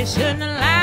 listen loud.